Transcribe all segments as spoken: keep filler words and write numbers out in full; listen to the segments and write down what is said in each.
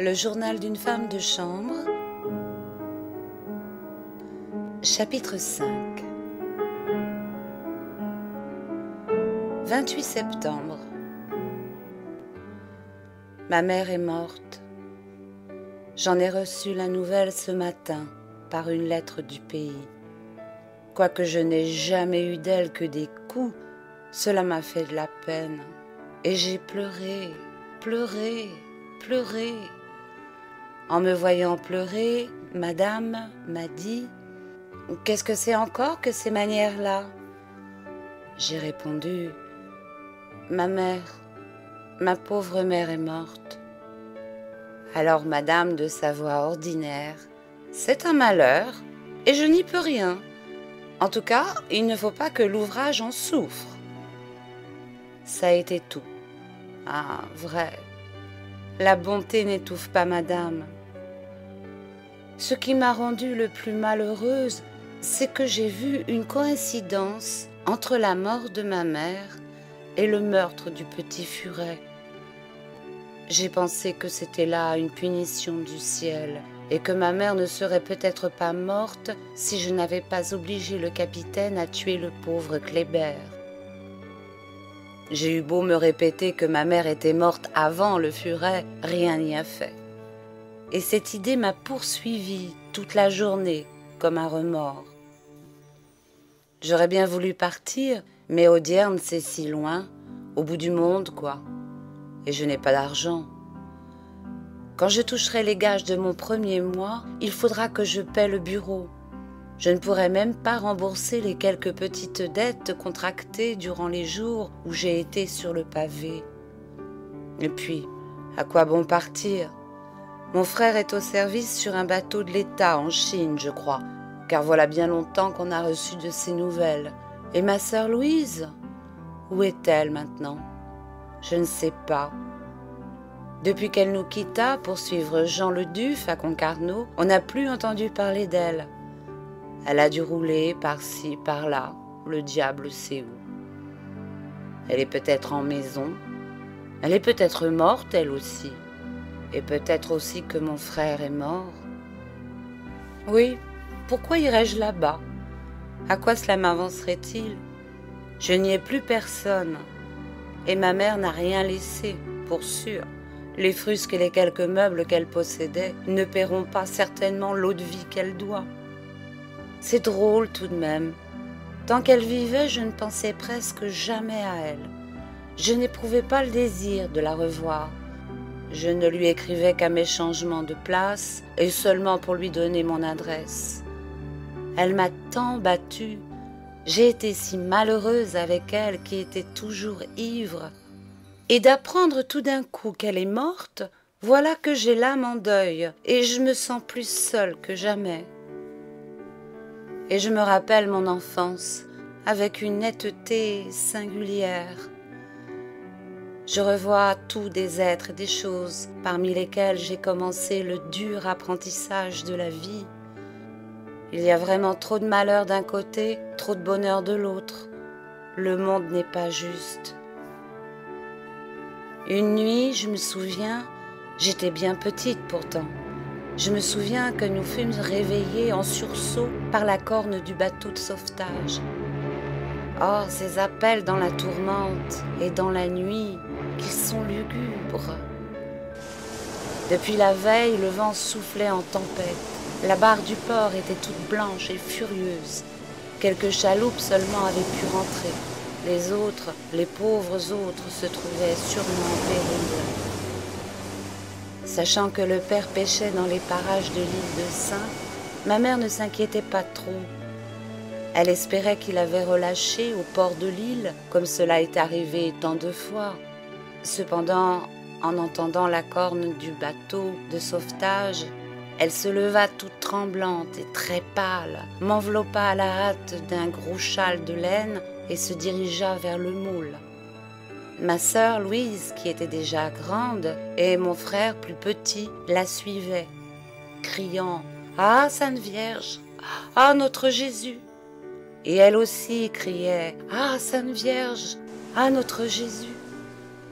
Le journal d'une femme de chambre, chapitre cinq. vingt-huit septembre. Ma mère est morte. J'en ai reçu la nouvelle ce matin par une lettre du pays. Quoique je n'ai jamais eu d'elle que des coups, cela m'a fait de la peine. Et j'ai pleuré, pleuré, pleuré. En me voyant pleurer, madame m'a dit « Qu'est-ce que c'est encore que ces manières-là » J'ai répondu « Ma mère, ma pauvre mère est morte. » Alors madame, de sa voix ordinaire, « C'est un malheur et je n'y peux rien. En tout cas, il ne faut pas que l'ouvrage en souffre. » Ça a été tout. Ah, vrai. La bonté n'étouffe pas madame. Ce qui m'a rendue le plus malheureuse, c'est que j'ai vu une coïncidence entre la mort de ma mère et le meurtre du petit Furet. J'ai pensé que c'était là une punition du ciel et que ma mère ne serait peut-être pas morte si je n'avais pas obligé le capitaine à tuer le pauvre Kléber. J'ai eu beau me répéter que ma mère était morte avant le Furet, rien n'y a fait. Et cette idée m'a poursuivie toute la journée comme un remords. J'aurais bien voulu partir, mais Audierne, c'est si loin, au bout du monde, quoi. Et je n'ai pas d'argent. Quand je toucherai les gages de mon premier mois, il faudra que je paie le bureau. Je ne pourrai même pas rembourser les quelques petites dettes contractées durant les jours où j'ai été sur le pavé. Et puis, à quoi bon partir ? Mon frère est au service sur un bateau de l'État en Chine, je crois, car voilà bien longtemps qu'on a reçu de ses nouvelles. Et ma sœur Louise, où est-elle maintenant ? Je ne sais pas. Depuis qu'elle nous quitta pour suivre Jean le Duf à Concarneau, on n'a plus entendu parler d'elle. Elle a dû rouler par-ci, par-là, le diable sait où. Elle est peut-être en maison, elle est peut-être morte elle aussi. Et peut-être aussi que mon frère est mort. Oui, pourquoi irais-je là-bas? À quoi cela m'avancerait-il? Je n'y ai plus personne. Et ma mère n'a rien laissé, pour sûr. Les frusques et les quelques meubles qu'elle possédait ne paieront pas certainement l'eau de vie qu'elle doit. C'est drôle tout de même. Tant qu'elle vivait, je ne pensais presque jamais à elle. Je n'éprouvais pas le désir de la revoir. Je ne lui écrivais qu'à mes changements de place et seulement pour lui donner mon adresse. Elle m'a tant battue. J'ai été si malheureuse avec elle qui était toujours ivre. Et d'apprendre tout d'un coup qu'elle est morte, voilà que j'ai l'âme en deuil et je me sens plus seule que jamais. Et je me rappelle mon enfance avec une netteté singulière. Je revois tous des êtres et des choses parmi lesquels j'ai commencé le dur apprentissage de la vie. Il y a vraiment trop de malheur d'un côté, trop de bonheur de l'autre. Le monde n'est pas juste. Une nuit, je me souviens, j'étais bien petite pourtant, je me souviens que nous fûmes réveillés en sursaut par la corne du bateau de sauvetage. Oh, ces appels dans la tourmente et dans la nuit, qu'ils sont lugubres. Depuis la veille, le vent soufflait en tempête. La barre du port était toute blanche et furieuse. Quelques chaloupes seulement avaient pu rentrer. Les autres, les pauvres autres, se trouvaient sûrement en péril. Sachant que le père pêchait dans les parages de l'île de Saint, ma mère ne s'inquiétait pas trop. Elle espérait qu'il avait relâché au port de l'île, comme cela est arrivé tant de fois. Cependant, en entendant la corne du bateau de sauvetage, elle se leva toute tremblante et très pâle, m'enveloppa à la hâte d'un gros châle de laine et se dirigea vers le moule. Ma sœur Louise, qui était déjà grande, et mon frère plus petit, la suivaient, criant « Ah, Sainte Vierge! Ah, notre Jésus !» Et elle aussi criait « Ah, Sainte Vierge ! Ah, notre Jésus !»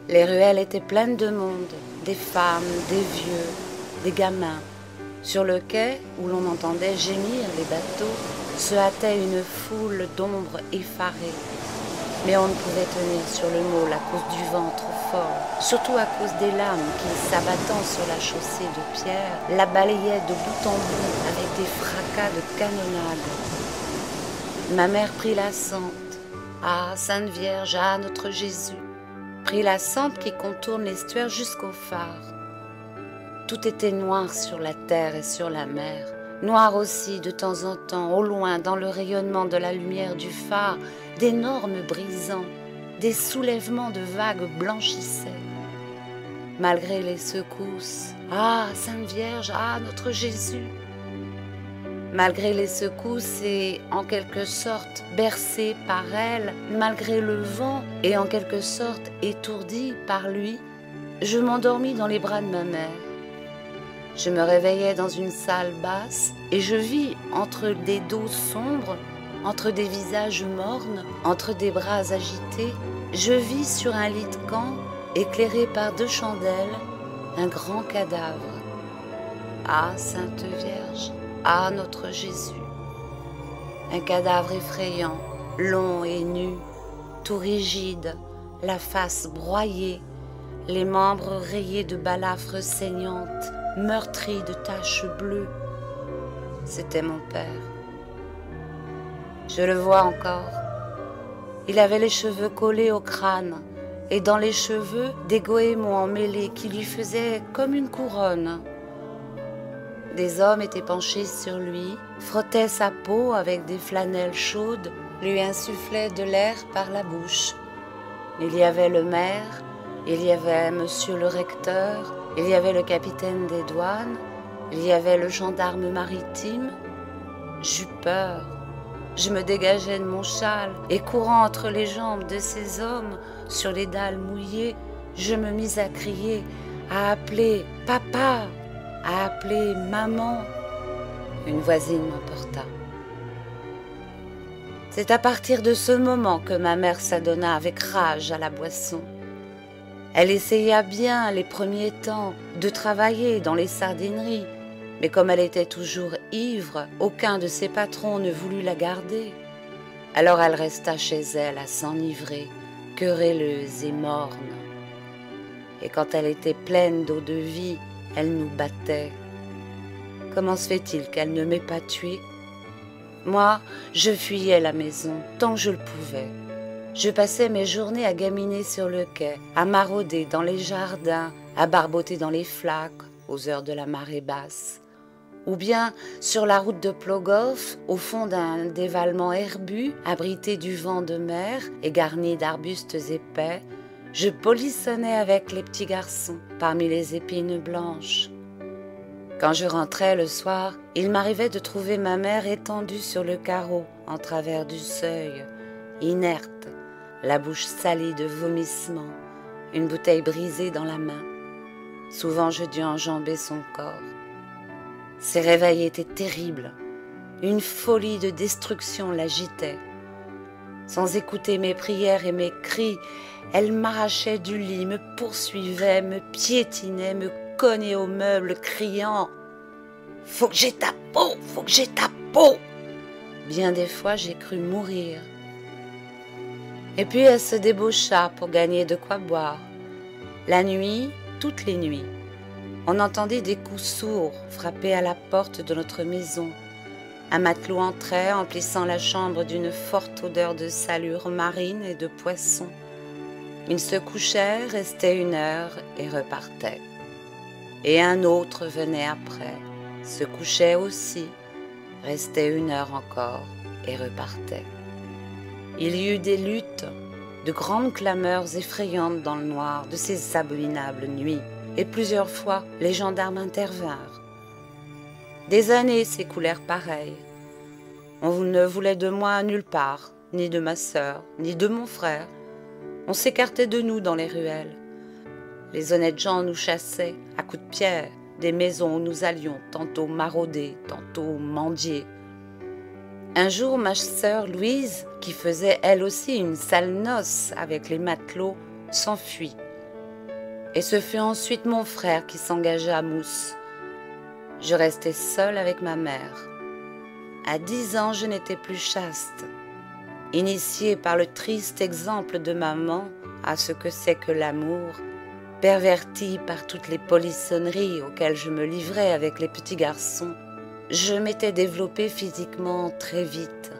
Les ruelles étaient pleines de monde, des femmes, des vieux, des gamins. Sur le quai, où l'on entendait gémir les bateaux, se hâtait une foule d'ombres effarées. Mais on ne pouvait tenir sur le môle à cause du vent trop fort, surtout à cause des lames qui, s'abattant sur la chaussée de pierre, la balayaient de bout en bout avec des fracas de canonnade. Ma mère prit la sente. Ah, Sainte Vierge, ah, notre Jésus! Prit la sente qui contourne l'estuaire jusqu'au phare. Tout était noir sur la terre et sur la mer, noir aussi de temps en temps, au loin, dans le rayonnement de la lumière du phare, d'énormes brisants, des soulèvements de vagues blanchissaient. Malgré les secousses, ah, Sainte Vierge, ah, notre Jésus! Malgré les secousses et, en quelque sorte, bercé par elle, malgré le vent et, en quelque sorte, étourdi par lui, je m'endormis dans les bras de ma mère. Je me réveillais dans une salle basse et je vis, entre des dos sombres, entre des visages mornes, entre des bras agités, je vis sur un lit de camp, éclairé par deux chandelles, un grand cadavre. Ah, Sainte Vierge! Ah, notre Jésus! Un cadavre effrayant, long et nu, tout rigide, la face broyée, les membres rayés de balafres saignantes, meurtri de taches bleues. C'était mon père. Je le vois encore. Il avait les cheveux collés au crâne et dans les cheveux des goémons emmêlés qui lui faisaient comme une couronne. Des hommes étaient penchés sur lui, frottaient sa peau avec des flanelles chaudes, lui insufflaient de l'air par la bouche. Il y avait le maire, il y avait monsieur le recteur, il y avait le capitaine des douanes, il y avait le gendarme maritime. J'eus peur. Je me dégageais de mon châle et courant entre les jambes de ces hommes, sur les dalles mouillées, je me mis à crier, à appeler « Papa », à appeler « Maman ». Une voisine m'emporta. C'est à partir de ce moment que ma mère s'adonna avec rage à la boisson. Elle essaya bien, les premiers temps, de travailler dans les sardineries, mais comme elle était toujours ivre, aucun de ses patrons ne voulut la garder. Alors elle resta chez elle à s'enivrer, querelleuse et morne. Et quand elle était pleine d'eau-de-vie, elle nous battait. Comment se fait-il qu'elle ne m'ait pas tuée? Moi, je fuyais la maison tant que je le pouvais. Je passais mes journées à gaminer sur le quai, à marauder dans les jardins, à barboter dans les flaques aux heures de la marée basse, ou bien sur la route de Plogoff, au fond d'un dévalement herbu, abrité du vent de mer et garni d'arbustes épais, je polissonnais avec les petits garçons parmi les épines blanches. Quand je rentrais le soir, il m'arrivait de trouver ma mère étendue sur le carreau, en travers du seuil, inerte, la bouche salie de vomissements, une bouteille brisée dans la main. Souvent, je dus enjamber son corps. Ses réveils étaient terribles. Une folie de destruction l'agitait. Sans écouter mes prières et mes cris, elle m'arrachait du lit, me poursuivait, me piétinait, me cognait au meuble, criant « Faut que j'aie ta peau! Faut que j'aie ta peau !» Bien des fois, j'ai cru mourir. Et puis elle se débaucha pour gagner de quoi boire. La nuit, toutes les nuits, on entendit des coups sourds frapper à la porte de notre maison. Un matelot entrait, emplissant la chambre d'une forte odeur de salure marine et de poisson. Il se couchait, restait une heure et repartait. Et un autre venait après, se couchait aussi, restait une heure encore et repartait. Il y eut des luttes, de grandes clameurs effrayantes dans le noir de ces abominables nuits, et plusieurs fois les gendarmes intervinrent. Des années s'écoulèrent pareilles. On ne voulait de moi nulle part, ni de ma sœur, ni de mon frère. On s'écartait de nous dans les ruelles. Les honnêtes gens nous chassaient à coups de pierre des maisons où nous allions, tantôt marauder, tantôt mendier. Un jour, ma sœur Louise, qui faisait elle aussi une sale noce avec les matelots, s'enfuit. Et ce fut ensuite mon frère qui s'engagea à Mousse, je restais seule avec ma mère. À dix ans, je n'étais plus chaste, initiée par le triste exemple de maman à ce que c'est que l'amour, pervertie par toutes les polissonneries auxquelles je me livrais avec les petits garçons. Je m'étais développée physiquement très vite.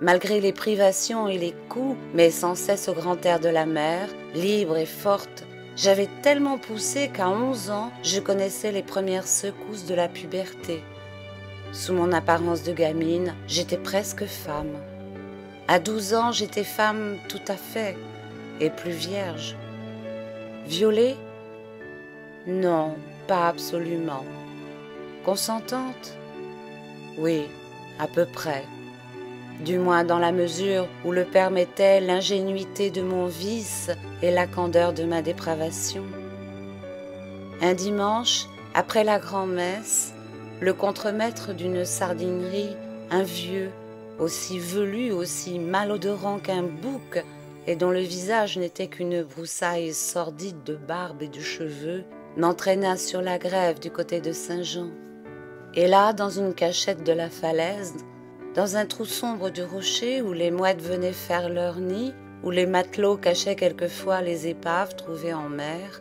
Malgré les privations et les coups, mais sans cesse au grand air de la mer, libre et forte, j'avais tellement poussé qu'à onze ans, je connaissais les premières secousses de la puberté. Sous mon apparence de gamine, j'étais presque femme. À douze ans, j'étais femme tout à fait, et plus vierge. Violée? Non, pas absolument. Consentante? Oui, à peu près. Du moins dans la mesure où le permettait l'ingénuité de mon vice et la candeur de ma dépravation. Un dimanche, après la grand-messe, le contremaître d'une sardinerie, un vieux, aussi velu, aussi malodorant qu'un bouc, et dont le visage n'était qu'une broussaille sordide de barbe et de cheveux, m'entraîna sur la grève du côté de Saint-Jean. Et là, dans une cachette de la falaise, dans un trou sombre du rocher où les mouettes venaient faire leur nid, où les matelots cachaient quelquefois les épaves trouvées en mer,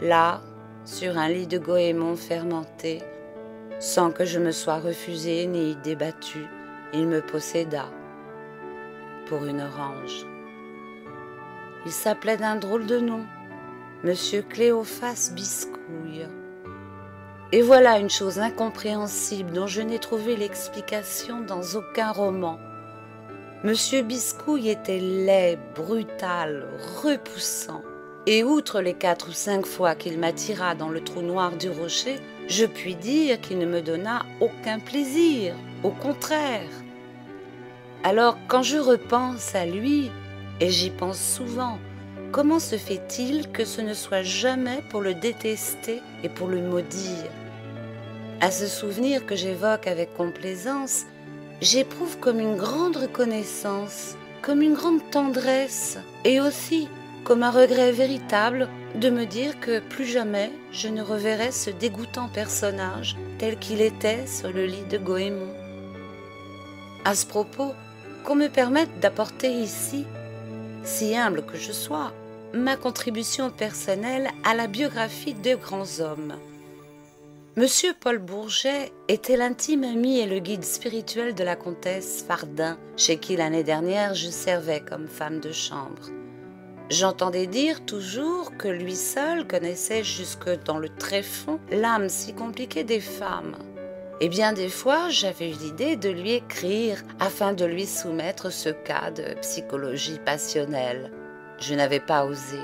là, sur un lit de goémons fermenté, sans que je me sois refusée ni débattue, il me posséda pour une orange. Il s'appelait d'un drôle de nom, Monsieur Cléophas Biscouille. Et voilà une chose incompréhensible dont je n'ai trouvé l'explication dans aucun roman. Monsieur Biscouille était laid, brutal, repoussant. Et outre les quatre ou cinq fois qu'il m'attira dans le trou noir du rocher, je puis dire qu'il ne me donna aucun plaisir, au contraire. Alors quand je repense à lui, et j'y pense souvent, comment se fait-il que ce ne soit jamais pour le détester et pour le maudire? À ce souvenir que j'évoque avec complaisance, j'éprouve comme une grande reconnaissance, comme une grande tendresse, et aussi comme un regret véritable de me dire que plus jamais je ne reverrai ce dégoûtant personnage tel qu'il était sur le lit de Goémon. À ce propos, qu'on me permette d'apporter ici, si humble que je sois, ma contribution personnelle à la biographie de grands hommes. Monsieur Paul Bourget était l'intime ami et le guide spirituel de la comtesse Fardin, chez qui l'année dernière je servais comme femme de chambre. J'entendais dire toujours que lui seul connaissait jusque dans le tréfonds l'âme si compliquée des femmes. Et bien des fois, j'avais eu l'idée de lui écrire afin de lui soumettre ce cas de psychologie passionnelle. Je n'avais pas osé.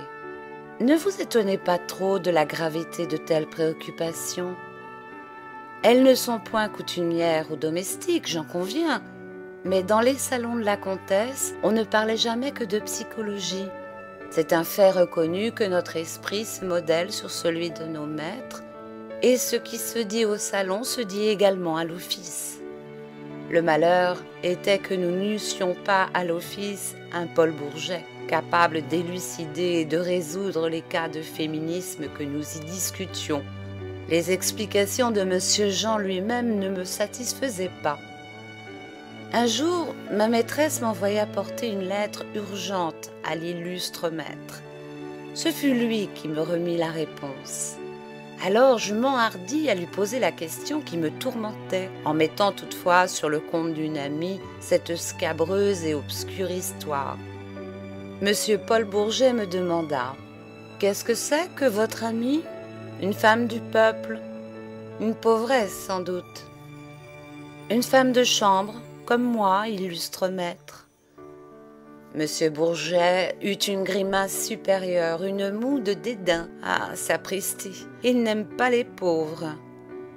Ne vous étonnez pas trop de la gravité de telles préoccupations. Elles ne sont point coutumières ou domestiques, j'en conviens. Mais dans les salons de la comtesse, on ne parlait jamais que de psychologie. C'est un fait reconnu que notre esprit se modèle sur celui de nos maîtres. Et ce qui se dit au salon se dit également à l'office. Le malheur était que nous n'eussions pas à l'office un Paul Bourget, capable d'élucider et de résoudre les cas de féminisme que nous y discutions. Les explications de Monsieur Jean lui-même ne me satisfaisaient pas. Un jour, ma maîtresse m'envoya porter une lettre urgente à l'illustre maître. Ce fut lui qui me remit la réponse. Alors je m'enhardis à lui poser la question qui me tourmentait, en mettant toutefois sur le compte d'une amie cette scabreuse et obscure histoire. Monsieur Paul Bourget me demanda « Qu'est-ce que c'est que votre amie? Une femme du peuple? Une pauvresse sans doute? Une femme de chambre, comme moi, illustre maître ?» Monsieur Bourget eut une grimace supérieure, une moue de dédain. Ah, sapristi, il n'aime pas les pauvres.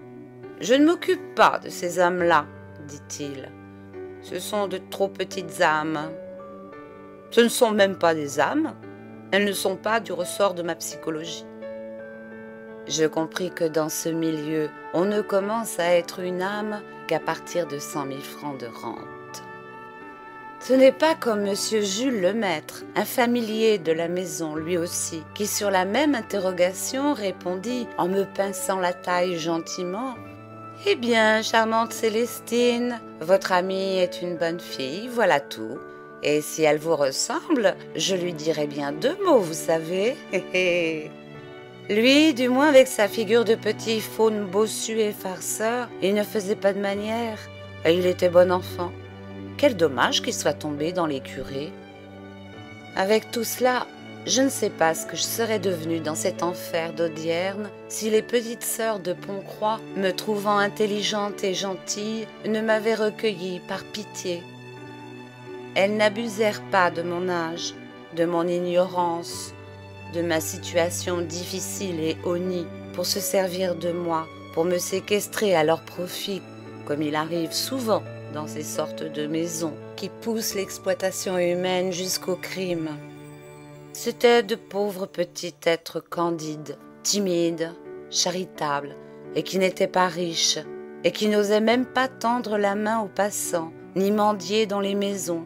« Je ne m'occupe pas de ces hommes-là, » dit-il. « Ce sont de trop petites âmes. Ce ne sont même pas des âmes. Elles ne sont pas du ressort de ma psychologie. » Je compris que dans ce milieu, on ne commence à être une âme qu'à partir de cent mille francs de rente. Ce n'est pas comme Monsieur Jules Lemaître, un familier de la maison lui aussi, qui sur la même interrogation répondit en me pinçant la taille gentiment « Eh bien, charmante Célestine, votre amie est une bonne fille, voilà tout. Et si elle vous ressemble, je lui dirai bien deux mots, vous savez. » Lui, du moins avec sa figure de petit faune bossu et farceur, il ne faisait pas de manière, et il était bon enfant. Quel dommage qu'il soit tombé dans les curés. Avec tout cela, je ne sais pas ce que je serais devenue dans cet enfer d'Audierne si les petites sœurs de Pontcroix, me trouvant intelligente et gentille, ne m'avaient recueillie par pitié. Elles n'abusèrent pas de mon âge, de mon ignorance, de ma situation difficile et honnie pour se servir de moi, pour me séquestrer à leur profit, comme il arrive souvent dans ces sortes de maisons qui poussent l'exploitation humaine jusqu'au crime. C'étaient de pauvres petits êtres candides, timides, charitables, et qui n'étaient pas riches, et qui n'osaient même pas tendre la main aux passants, ni mendier dans les maisons.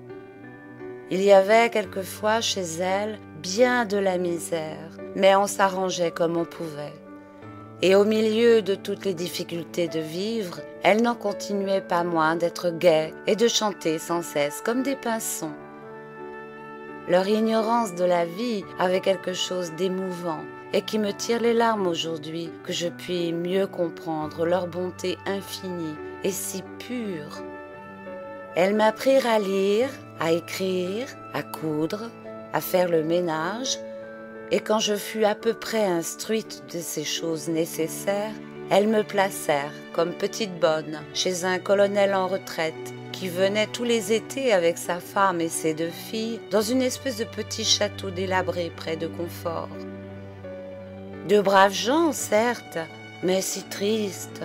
Il y avait quelquefois chez elles bien de la misère, mais on s'arrangeait comme on pouvait. Et au milieu de toutes les difficultés de vivre, elles n'en continuaient pas moins d'être gaies et de chanter sans cesse comme des pinsons. Leur ignorance de la vie avait quelque chose d'émouvant et qui me tire les larmes aujourd'hui, que je puis mieux comprendre leur bonté infinie et si pure. Elles m'apprirent à lire, à écrire, à coudre, à faire le ménage, et quand je fus à peu près instruite de ces choses nécessaires, elles me placèrent comme petite bonne chez un colonel en retraite qui venait tous les étés avec sa femme et ses deux filles dans une espèce de petit château délabré près de Confort. De braves gens, certes, mais si tristes,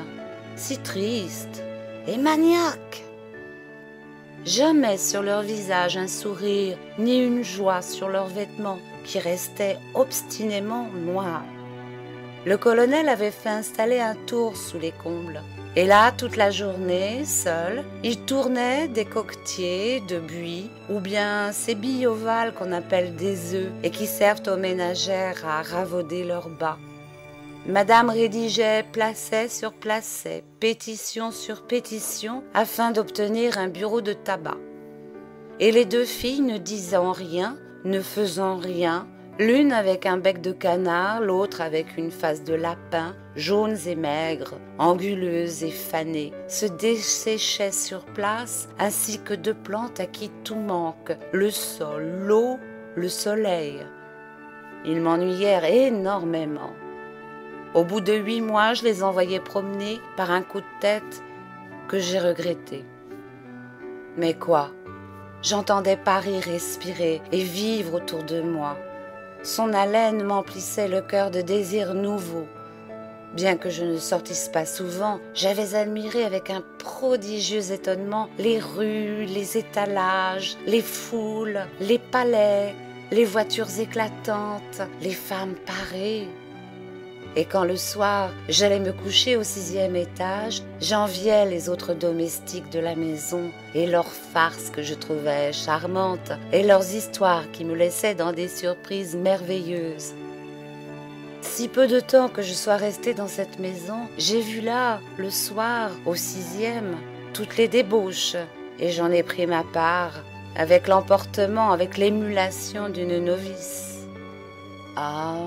si tristes et maniaques. Jamais sur leur visage un sourire, ni une joie sur leurs vêtements, qui restaient obstinément noirs. Le colonel avait fait installer un tour sous les combles, et là, toute la journée, seul, il tournait des coquetiers, de buis, ou bien ces billes ovales qu'on appelle des œufs, et qui servent aux ménagères à ravauder leurs bas. Madame rédigeait placet sur placet, pétition sur pétition, afin d'obtenir un bureau de tabac. Et les deux filles ne disant rien, ne faisant rien, l'une avec un bec de canard, l'autre avec une face de lapin, jaunes et maigres, anguleuses et fanées, se desséchaient sur place, ainsi que deux plantes à qui tout manque, le sol, l'eau, le soleil. Ils m'ennuyèrent énormément. Au bout de huit mois, je les envoyais promener par un coup de tête que j'ai regretté. Mais quoi? J'entendais Paris respirer et vivre autour de moi. Son haleine m'emplissait le cœur de désirs nouveaux. Bien que je ne sortisse pas souvent, j'avais admiré avec un prodigieux étonnement les rues, les étalages, les foules, les palais, les voitures éclatantes, les femmes parées. Et quand le soir, j'allais me coucher au sixième étage, j'enviais les autres domestiques de la maison et leurs farces que je trouvais charmantes et leurs histoires qui me laissaient dans des surprises merveilleuses. Si peu de temps que je sois restée dans cette maison, j'ai vu là, le soir, au sixième, toutes les débauches et j'en ai pris ma part avec l'emportement, avec l'émulation d'une novice. Ah,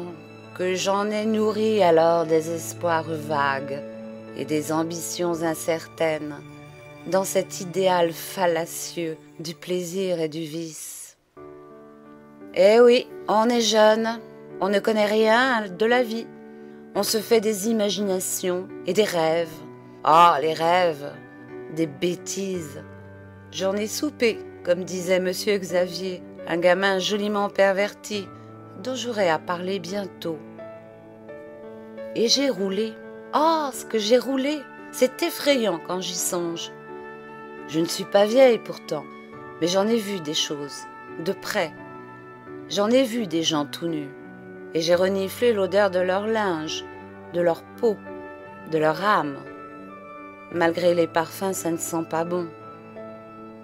que j'en ai nourri alors des espoirs vagues et des ambitions incertaines dans cet idéal fallacieux du plaisir et du vice. Eh oui, on est jeune, on ne connaît rien de la vie, on se fait des imaginations et des rêves. Oh, les rêves, des bêtises. J'en ai soupé, comme disait Monsieur Xavier, un gamin joliment perverti, dont j'aurai à parler bientôt. Et j'ai roulé. Oh, ce que j'ai roulé! C'est effrayant quand j'y songe. Je ne suis pas vieille pourtant, mais j'en ai vu des choses, de près. J'en ai vu des gens tout nus, et j'ai reniflé l'odeur de leur linge, de leur peau, de leur âme. Malgré les parfums, ça ne sent pas bon.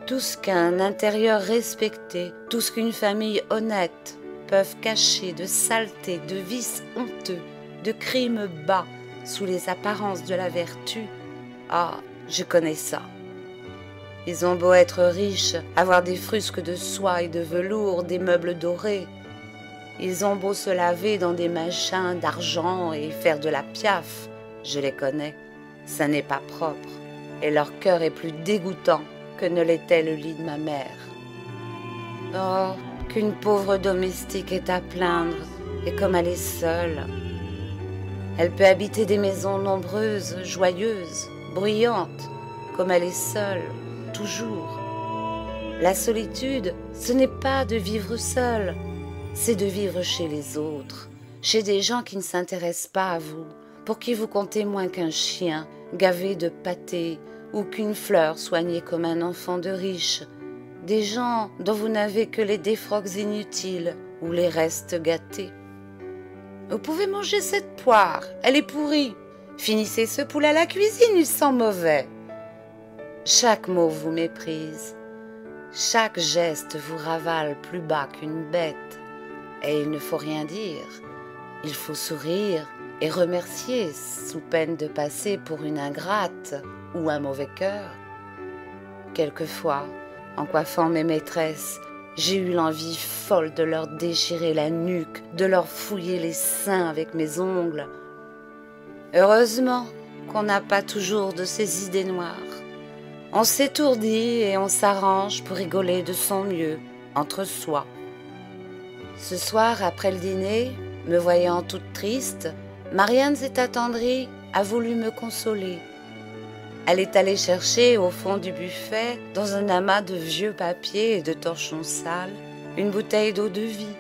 tout ce qu'un intérieur respecté, tout ce qu'une famille honnête peuvent cacher de saleté, de vices honteux, de crimes bas sous les apparences de la vertu, ah, je connais ça. Ils ont beau être riches, avoir des frusques de soie et de velours, des meubles dorés. Ils ont beau se laver dans des machins d'argent et faire de la piaffe, je les connais, ça n'est pas propre, et leur cœur est plus dégoûtant que ne l'était le lit de ma mère. Oh, qu'une pauvre domestique est à plaindre, et comme elle est seule. Elle peut habiter des maisons nombreuses, joyeuses, bruyantes, comme elle est seule, toujours. La solitude, ce n'est pas de vivre seule, c'est de vivre chez les autres, chez des gens qui ne s'intéressent pas à vous, pour qui vous comptez moins qu'un chien gavé de pâté ou qu'une fleur soignée comme un enfant de riche, des gens dont vous n'avez que les défroques inutiles ou les restes gâtés. « Vous pouvez manger cette poire, elle est pourrie. Finissez ce poulet à la cuisine, il sent mauvais. » Chaque mot vous méprise, chaque geste vous ravale plus bas qu'une bête. Et il ne faut rien dire, il faut sourire et remercier sous peine de passer pour une ingrate ou un mauvais cœur. Quelquefois, en coiffant mes maîtresses, j'ai eu l'envie folle de leur déchirer la nuque, de leur fouiller les seins avec mes ongles. Heureusement qu'on n'a pas toujours de ces idées noires. On s'étourdit et on s'arrange pour rigoler de son mieux, entre soi. Ce soir, après le dîner, me voyant toute triste, Marianne s'est attendrie, a voulu me consoler. Elle est allée chercher au fond du buffet, dans un amas de vieux papiers et de torchons sales, une bouteille d'eau de vie.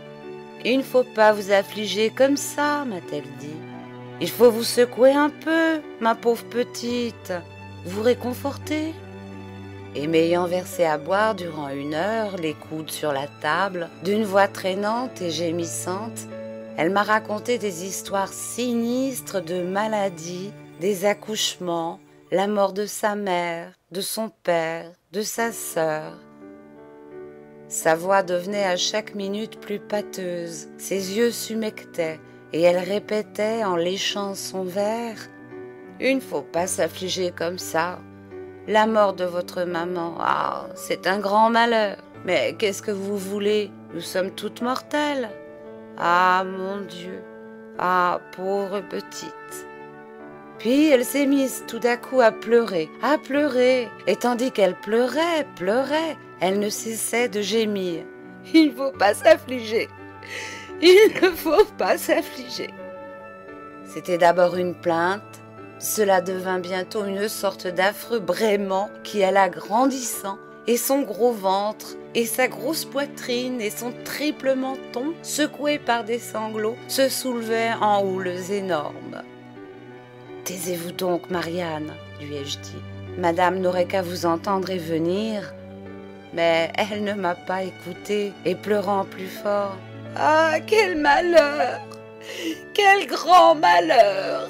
« Il ne faut pas vous affliger comme ça, » m'a-t-elle dit. « Il faut vous secouer un peu, ma pauvre petite, vous réconforter. » Et m'ayant versé à boire durant une heure, les coudes sur la table, d'une voix traînante et gémissante, elle m'a raconté des histoires sinistres de maladies, des accouchements, la mort de sa mère, de son père, de sa sœur. Sa voix devenait à chaque minute plus pâteuse, ses yeux s'humectaient, et elle répétait en léchant son verre « Il ne faut pas s'affliger comme ça. La mort de votre maman, ah, c'est un grand malheur. Mais qu'est-ce que vous voulez? Nous sommes toutes mortelles. Ah, mon Dieu, ah, pauvre petite. » Puis elle s'est mise tout à coup à pleurer, à pleurer, et tandis qu'elle pleurait, pleurait, elle ne cessait de gémir. « Il ne faut pas s'affliger, il ne faut pas s'affliger. » C'était d'abord une plainte, cela devint bientôt une sorte d'affreux braiement qui alla grandissant, et son gros ventre, et sa grosse poitrine, et son triple menton, secoué par des sanglots, se soulevaient en houles énormes. « Taisez-vous donc, Marianne, » lui ai-je dit. « Madame n'aurait qu'à vous entendre et venir. » Mais elle ne m'a pas écoutée, et pleurant plus fort. « Ah, quel malheur! Quel grand malheur !»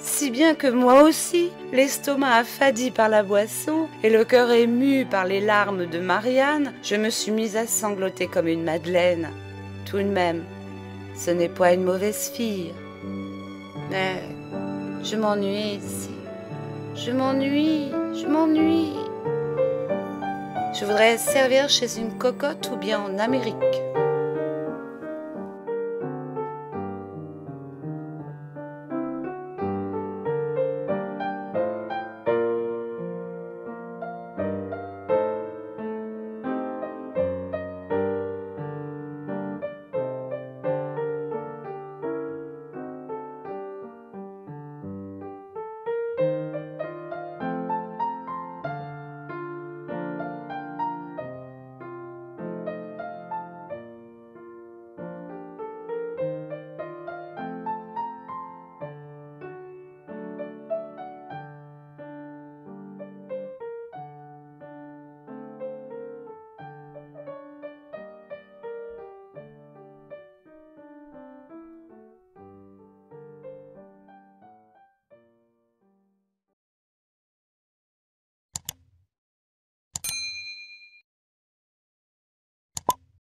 Si bien que moi aussi, l'estomac affadi par la boisson et le cœur ému par les larmes de Marianne, je me suis mise à sangloter comme une madeleine. Tout de même, ce n'est pas une mauvaise fille. Mais... je m'ennuie ici. Je m'ennuie, je m'ennuie. Je voudrais servir chez une cocotte ou bien en Amérique.